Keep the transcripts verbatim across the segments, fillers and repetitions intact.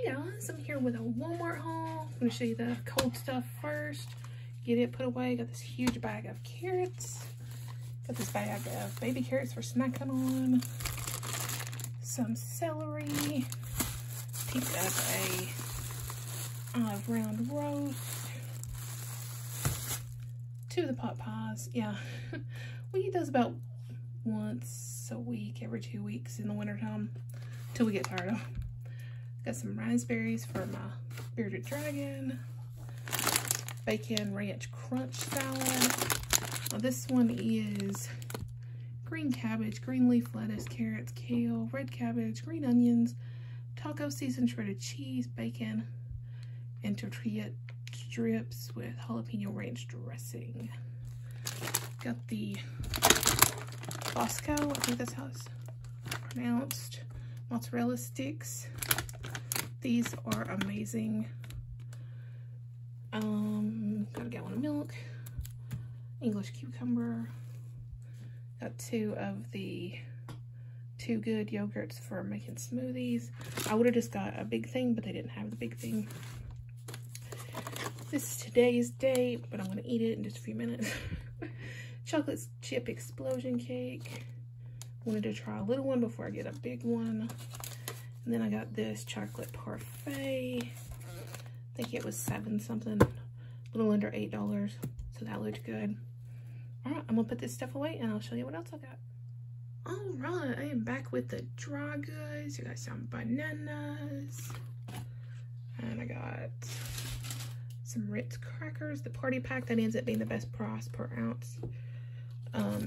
Hey guys, I'm here with a Walmart haul. I'm going to show you the cold stuff first. Get it put away. Got this huge bag of carrots. Got this bag of baby carrots for snacking on. Some celery. Picked up a olive round roast. Two of the pot pies. Yeah, we eat those about once a week, every two weeks in the wintertime till we get tired of them. Got some raspberries for my bearded dragon. Bacon ranch crunch salad. Now this one is green cabbage, green leaf lettuce, carrots, kale, red cabbage, green onions, taco seasoned shredded cheese, bacon, and tortilla strips with jalapeno ranch dressing. Got the Bosco, I think that's how it's pronounced, mozzarella sticks. These are amazing. Um, got a gallon of milk, English cucumber. Got two of the two good yogurts for making smoothies. I would have just got a big thing, but they didn't have the big thing. This is today's date, but I'm gonna eat it in just a few minutes. Chocolate chip explosion cake. Wanted to try a little one before I get a big one. And then I got this chocolate parfait. I think it was seven something, a little under eight dollars. So that looked good. All right, I'm gonna put this stuff away and I'll show you what else I got. All right, I am back with the dry goods. I got some bananas, and I got some Ritz crackers. The party pack that ends up being the best price per ounce. Um,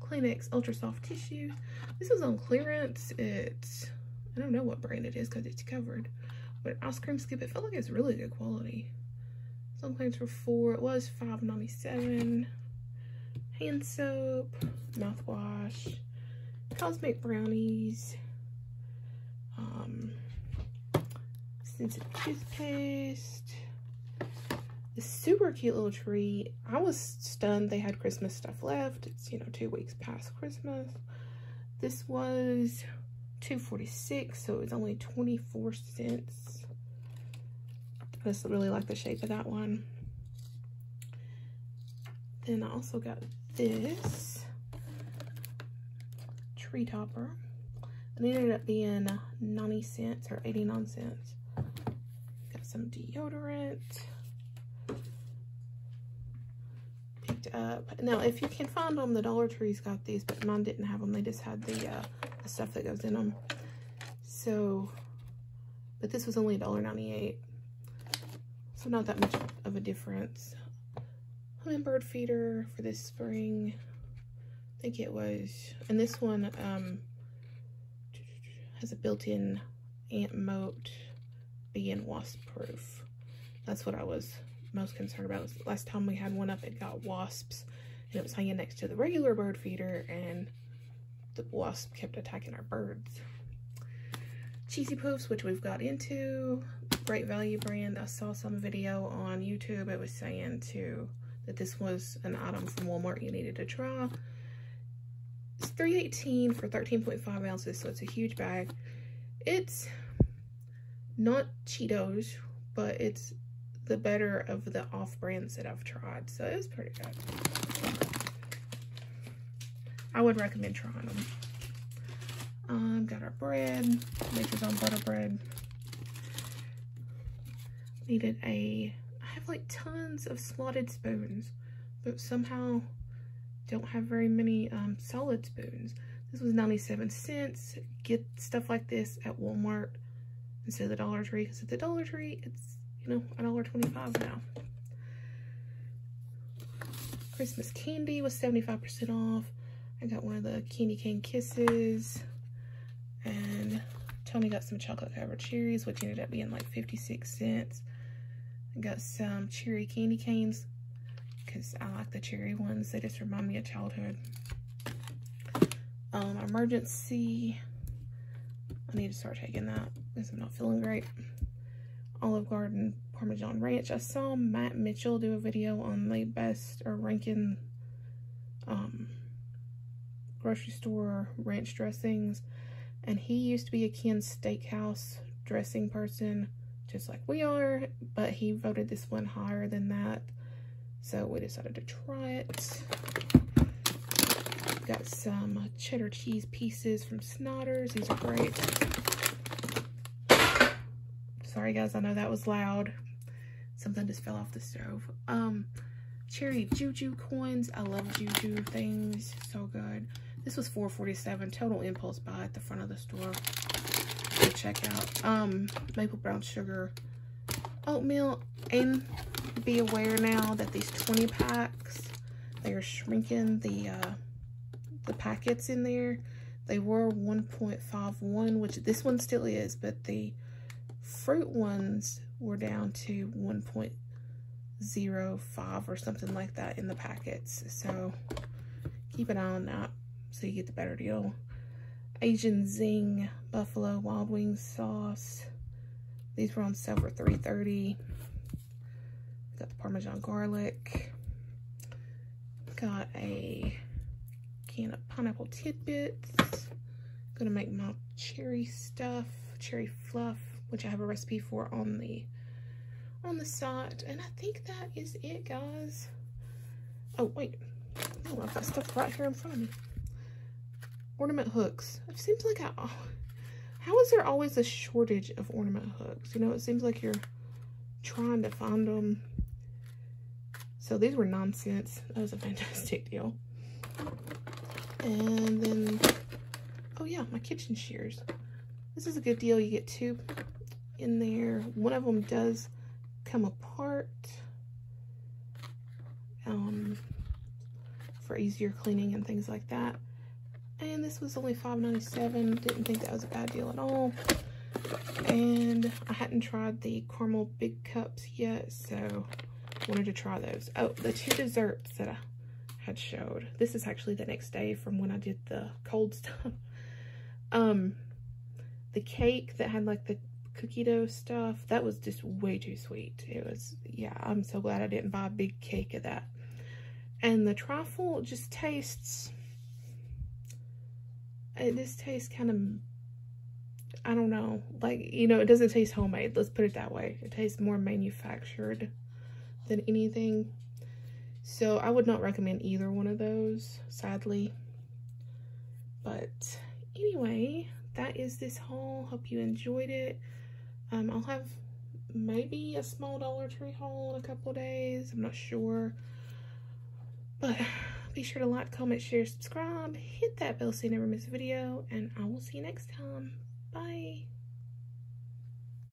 Kleenex ultra soft tissues. This was on clearance. It's I don't know what brand it is because it's covered, but ice cream scoop, it felt like it's really good quality. Some claims for four, it was five ninety-seven. Hand soap, mouthwash, cosmic brownies, um, scented toothpaste, this super cute little tree. I was stunned they had Christmas stuff left. It's, you know, two weeks past Christmas. This was two forty-six, so it's only twenty-four cents. I just really like the shape of that one. Then I also got this tree topper. It ended up being ninety cents or eighty-nine cents. Got some deodorant. Picked up. Now, if you can find them, the Dollar Tree's got these, but mine didn't have them. They just had the uh, stuff that goes in them. So, but this was only a dollar ninety-eight, so not that much of a difference. Hummingbird feeder for this spring, I think it was, and this one um has a built-in ant moat, being wasp proof. That's what I was most concerned about. Last time we had one up, it got wasps and it was hanging next to the regular bird feeder, and the wasp kept attacking our birds. Cheesy Puffs, which we've got into. Great value brand. I saw some video on YouTube. It was saying too that this was an item from Walmart you needed to try. It's three eighteen for thirteen point five ounces, so it's a huge bag. It's not Cheetos, but it's the better of the off brands that I've tried, so it was pretty good. I would recommend trying them. Um, got our bread, Nature's Own butter bread. Needed a, I have like tons of slotted spoons, but somehow don't have very many um, solid spoons. This was ninety-seven cents. Get stuff like this at Walmart instead of the Dollar Tree, because at the Dollar Tree, it's, you know, a dollar twenty-five now. Christmas candy was seventy-five percent off. I got one of the Candy Cane Kisses, and Tony got some chocolate covered cherries, which ended up being like fifty-six cents. I got some cherry candy canes because I like the cherry ones. They just remind me of childhood. Um, emergency, I need to start taking that because I'm not feeling great. Olive Garden Parmesan Ranch. I saw Matt Mitchell do a video on the best or ranking um grocery store ranch dressings, and he used to be a Ken Steakhouse dressing person, just like we are, but he voted this one higher than that, so we decided to try it. Got some cheddar cheese pieces from Snodders. These are great. Sorry guys, I know that was loud. Something just fell off the stove. Um, cherry juju coins. I love juju things. So good. This was four forty-seven. Total impulse buy at the front of the store. Go check out. Um, maple brown sugar, oatmeal, and be aware now that these twenty packs, they are shrinking the uh, the packets in there. They were one point five one, which this one still is, but the fruit ones were down to one point zero five or something like that in the packets. So keep an eye on that so you get the better deal. Asian Zing Buffalo Wild Wings sauce. These were on sale for three thirty. Got the Parmesan garlic. Got a can of pineapple tidbits. Gonna make my cherry stuff, cherry fluff, which I have a recipe for on the on the site. And I think that is it, guys. Oh wait, oh, I've got stuff right here in front of me. Ornament hooks. It seems like I, oh, how is there always a shortage of ornament hooks? You know, it seems like you're trying to find them. So these were nine cents. That was a fantastic deal. And then, oh yeah, my kitchen shears. This is a good deal. You get two in there. One of them does come apart um, for easier cleaning and things like that. And this was only five ninety-seven. Didn't think that was a bad deal at all. And I hadn't tried the caramel big cups yet, so wanted to try those. Oh, the two desserts that I had showed. This is actually the next day from when I did the cold stuff. Um, the cake that had like the cookie dough stuff, that was just way too sweet. It was, yeah, I'm so glad I didn't buy a big cake of that. And the trifle just tastes... It just tastes kind of, I don't know, like, you know, it doesn't taste homemade. Let's put it that way. It tastes more manufactured than anything. So I would not recommend either one of those, sadly. But anyway, that is this haul. Hope you enjoyed it. Um, I'll have maybe a small Dollar Tree haul in a couple of days. I'm not sure. But... be sure to like, comment, share, subscribe, hit that bell so you never miss a video, and I will see you next time. Bye!